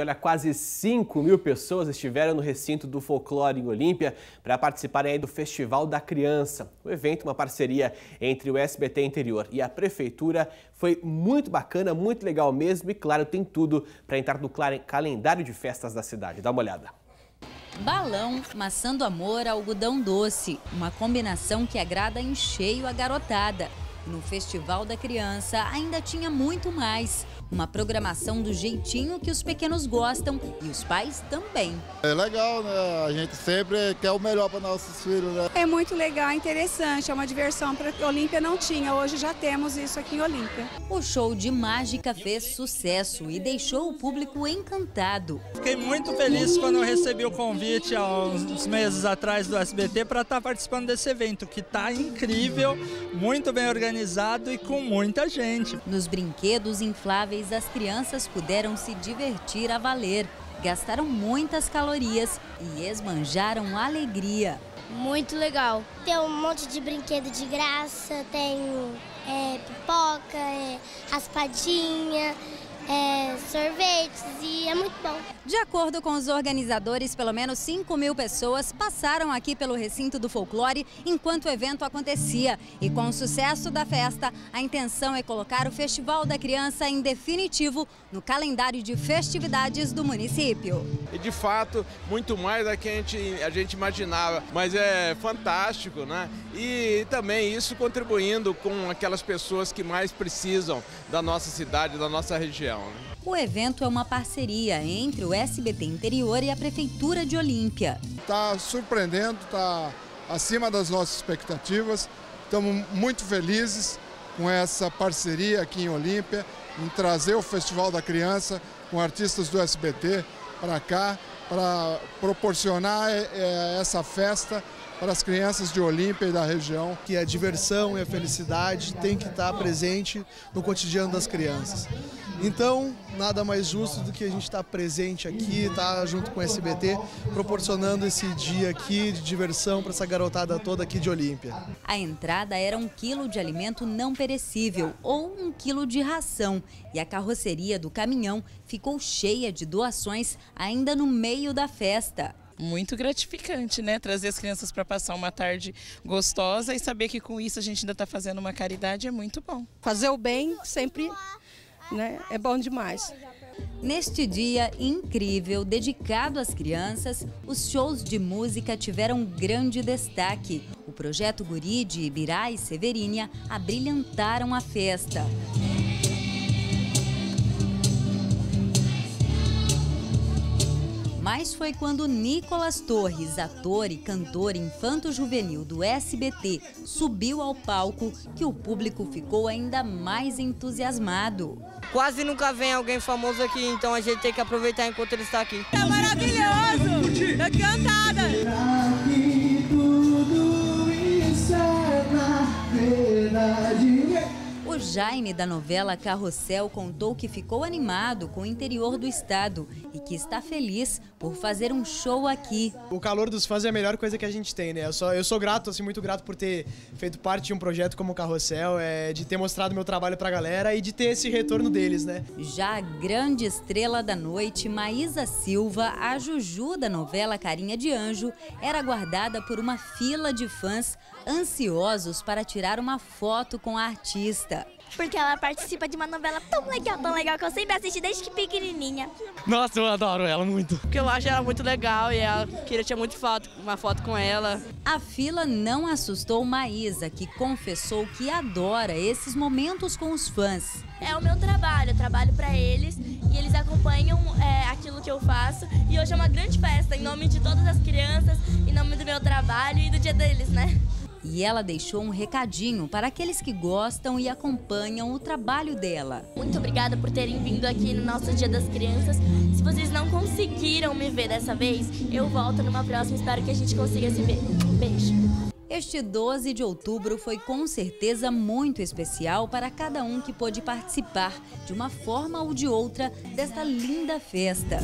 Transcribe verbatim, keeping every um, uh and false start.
Olha, quase cinco mil pessoas estiveram no recinto do folclore em Olímpia para participarem do Festival da Criança. O evento, uma parceria entre o S B T Interior e a Prefeitura, foi muito bacana, muito legal mesmo e, claro, tem tudo para entrar no calendário de festas da cidade. Dá uma olhada. Balão, maçã do amor, algodão doce. Uma combinação que agrada em cheio a garotada. No Festival da Criança ainda tinha muito mais. Uma programação do jeitinho que os pequenos gostam e os pais também. É legal, né? A gente sempre quer o melhor para nossos filhos, né? É muito legal, interessante, é uma diversão para que Olímpia não tinha. Hoje já temos isso aqui em Olímpia. O show de mágica fez sucesso e deixou o público encantado. Fiquei muito feliz quando eu recebi o convite há uns meses atrás do S B T para estar participando desse evento, que está incrível, muito bem organizado. Organizado e com muita gente. Nos brinquedos infláveis, as crianças puderam se divertir a valer, gastaram muitas calorias e esbanjaram alegria. Muito legal. Tem um monte de brinquedo de graça, tem é, pipoca, é, raspadinha, é, sorvetes e é muito bom. De acordo com os organizadores, pelo menos cinco mil pessoas passaram aqui pelo recinto do folclore enquanto o evento acontecia. E com o sucesso da festa, a intenção é colocar o Festival da Criança em definitivo no calendário de festividades do município. E de fato, muito mais do que a gente, a gente imaginava, mas é fantástico, né? E também isso contribuindo com aquelas pessoas que mais precisam da nossa cidade, da nossa região. O evento é uma parceria entre o S B T Interior e a Prefeitura de Olímpia. Está surpreendendo, está acima das nossas expectativas. Estamos muito felizes com essa parceria aqui em Olímpia, em trazer o Festival da Criança com artistas do S B T para cá, para proporcionar essa festa para as crianças de Olímpia e da região. Que a diversão e a felicidade tem que estar presente no cotidiano das crianças. Então, nada mais justo do que a gente estar presente aqui, estar junto com o S B T, proporcionando esse dia aqui de diversão para essa garotada toda aqui de Olímpia. A entrada era um quilo de alimento não perecível ou um quilo de ração. E a carroceria do caminhão ficou cheia de doações ainda no meio da festa. Muito gratificante, né? Trazer as crianças para passar uma tarde gostosa e saber que com isso a gente ainda está fazendo uma caridade é muito bom. Fazer o bem sempre, né? É bom demais. Neste dia incrível, dedicado às crianças, os shows de música tiveram grande destaque. O projeto Guri de Ibirá e Severinha abrilhantaram a festa. Mas foi quando Nicolas Torres, ator e cantor infanto-juvenil do S B T, subiu ao palco que o público ficou ainda mais entusiasmado. Quase nunca vem alguém famoso aqui, então a gente tem que aproveitar enquanto ele está aqui. Tá maravilhoso! É cantada! O Jaime da novela Carrossel contou que ficou animado com o interior do estado e que está feliz por fazer um show aqui. O calor dos fãs é a melhor coisa que a gente tem, né? Eu sou, eu sou grato, assim, muito grato por ter feito parte de um projeto como o Carrossel, é, de ter mostrado meu trabalho pra galera e de ter esse retorno deles, né? Já a grande estrela da noite, Maísa Silva, a Juju da novela Carinha de Anjo, era aguardada por uma fila de fãs ansiosos para tirar uma foto com a artista. Porque ela participa de uma novela tão legal, tão legal, que eu sempre assisti desde que pequenininha. Nossa, eu adoro ela muito. Porque eu acho ela muito legal e ela queria tirar muito foto, uma foto com ela. A fila não assustou Maísa, que confessou que adora esses momentos com os fãs. É o meu trabalho, eu trabalho pra eles e eles acompanham é, aquilo que eu faço. E hoje é uma grande festa, em nome de todas as crianças, em nome do meu trabalho e do dia deles, né? E ela deixou um recadinho para aqueles que gostam e acompanham o trabalho dela. Muito obrigada por terem vindo aqui no nosso Dia das Crianças. Se vocês não conseguiram me ver dessa vez, eu volto numa próxima, espero que a gente consiga se ver. Um beijo. Este doze de outubro foi com certeza muito especial para cada um que pôde participar, de uma forma ou de outra, desta linda festa.